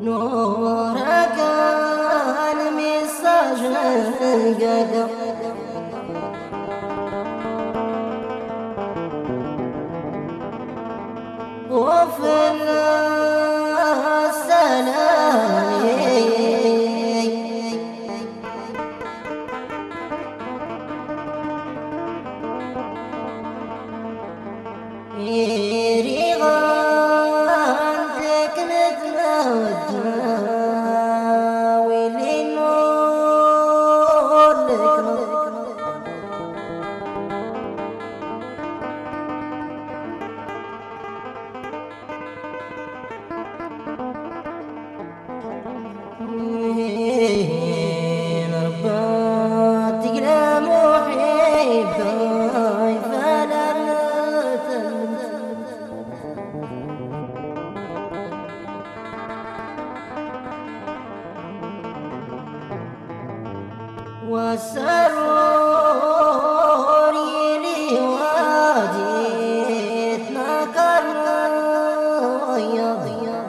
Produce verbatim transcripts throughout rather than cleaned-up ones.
نورك المساج القدر وفي السلام يري غانتك نتناوي والسرور لي واديتنا كرنا يا ضياء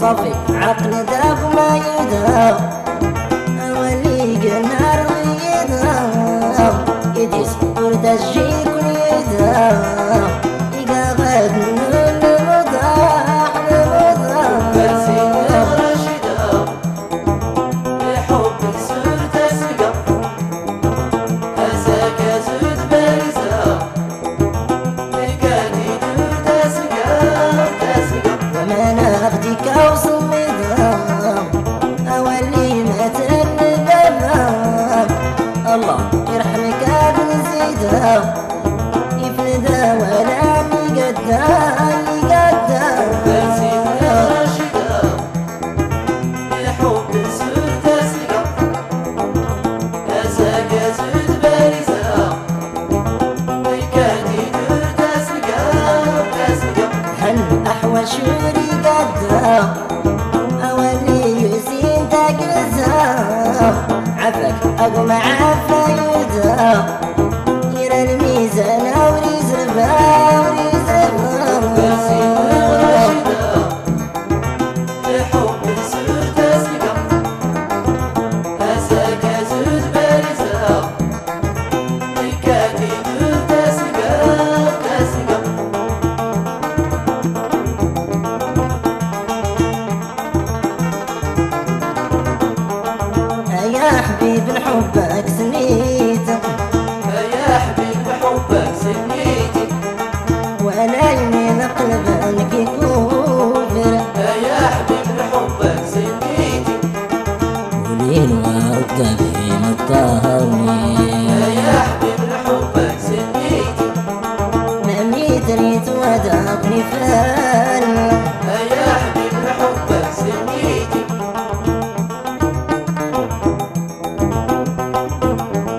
صافي عقل داف ما يداف اولي قلنا رويداف يديس ورده الجيك ويداف يقا غاد نقول المضاح المضاح سيدة رشيدة لحبك سرت اسقى هزاك زود بارزة وانا اللي قدها اللي قدها نسيت يا راشدة الحب صرت تسرق ناسك زرت بارزة ويكادي ترتسقى تسقى هل أحوى شوري قدها أولي يسين تقرزها عفك أقوم عفا يدها حبك سنيتك يا حبيب حبك سنيتك وانا يمين قلبك يكوفر يا حبيب حبك سنيتك وليل وردبي مطهرني يا حبيب حبك سنيتك مامي تريد وداقني فن يا حبيب حبك سنيتك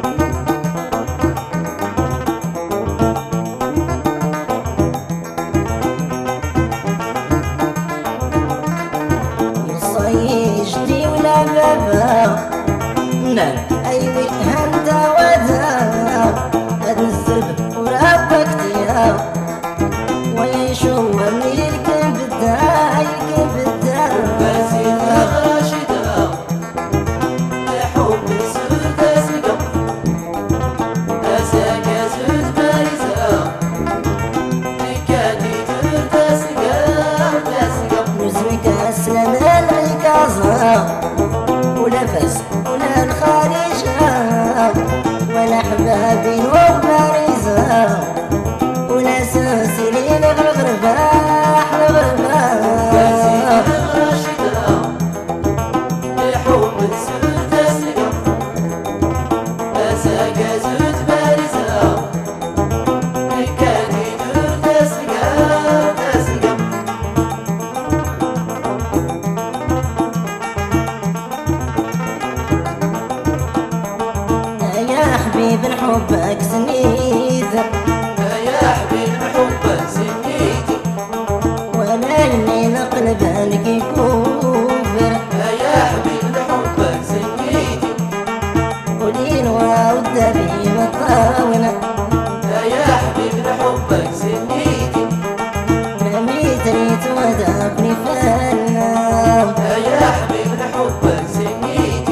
أيوة أنت وذا قد الزرب وربك دياو ويشومني الكبدة الكبدة بسيطة راشدة الحب صرت أسقى أساك زرت بارزة لكادي ترت أسقى تسقى نزمك أسلم العكازة ونفس ولا الخارجة ولا حبابي وبارزة ولا سلسلين غرغربة غرغربة بسيطة راشدة الحب صرت أسقى أساك زرت بارزة لكادي ترت أسقى تسقى حبيب حبك سنيتك يا حبيب حبك سنيتك وانا اللي قلبك لك يكوفر يا حبيب حبك سنيتك قولي له وده بينا طاولة يا حبيب حبك سنيتك مامي تريد وداقني فنام يا حبيب حبك سنيتك